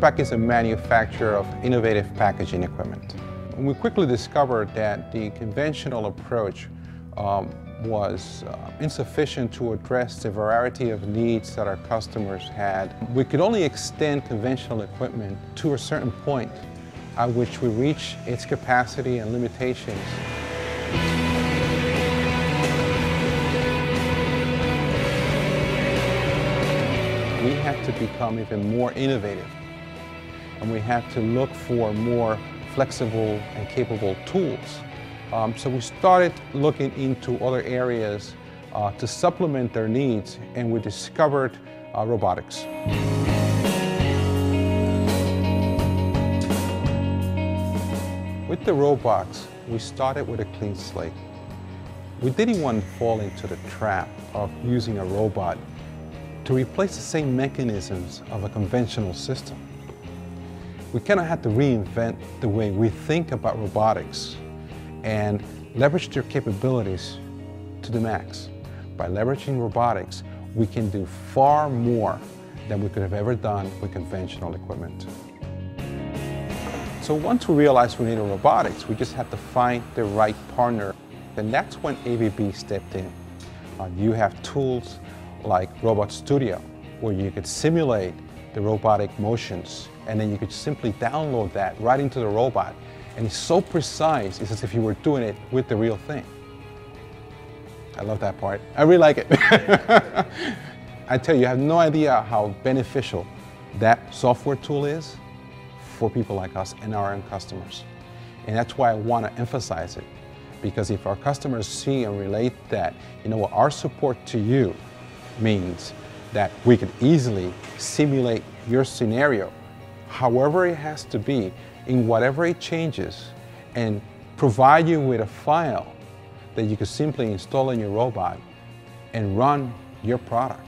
XPAK is a manufacturer of innovative packaging equipment. And we quickly discovered that the conventional approach was insufficient to address the variety of needs that our customers had. We could only extend conventional equipment to a certain point at which we reach its capacity and limitations. We have to become even more innovative, and we have to look for more flexible and capable tools. So we started looking into other areas to supplement their needs, and we discovered robotics. With the robots, we started with a clean slate. We didn't want to fall into the trap of using a robot to replace the same mechanisms of a conventional system. We kind of had to reinvent the way we think about robotics and leverage their capabilities to the max. By leveraging robotics, we can do far more than we could have ever done with conventional equipment. So once we realized we needed robotics, we just had to find the right partner. And that's when ABB stepped in. You have tools like Robot Studio, where you could simulate the robotic motions, and then you could simply download that right into the robot. And it's so precise, it's as if you were doing it with the real thing. I love that part. I really like it. I tell you, I have no idea how beneficial that software tool is for people like us and our own customers. And that's why I want to emphasize it, because if our customers see and relate that, you know what, our support to you means that we could easily simulate your scenario, however it has to be, in whatever it changes, and provide you with a file that you could simply install in your robot and run your product.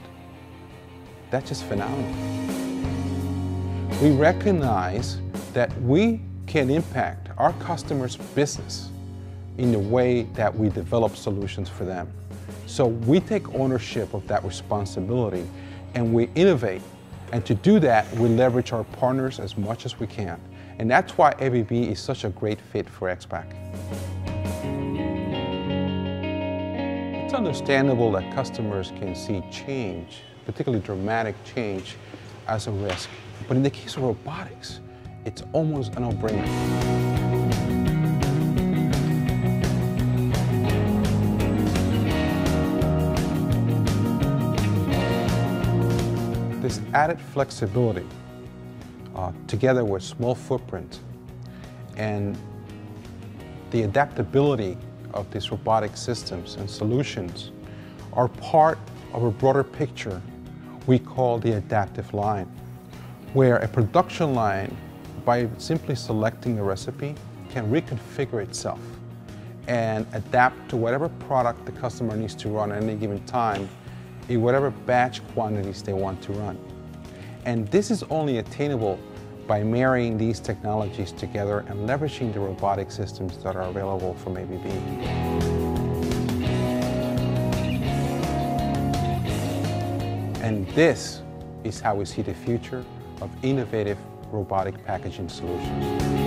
That's just phenomenal. We recognize that we can impact our customers' business in the way that we develop solutions for them. So we take ownership of that responsibility and we innovate. And to do that, we leverage our partners as much as we can. And that's why ABB is such a great fit for XPAK. It's understandable that customers can see change, particularly dramatic change, as a risk. But in the case of robotics, it's almost a no-brainer. This added flexibility, together with small footprint, and the adaptability of these robotic systems and solutions are part of a broader picture we call the adaptive line, where a production line, by simply selecting a recipe, can reconfigure itself and adapt to whatever product the customer needs to run at any given time, in whatever batch quantities they want to run. And this is only attainable by marrying these technologies together and leveraging the robotic systems that are available from ABB. And this is how we see the future of innovative robotic packaging solutions.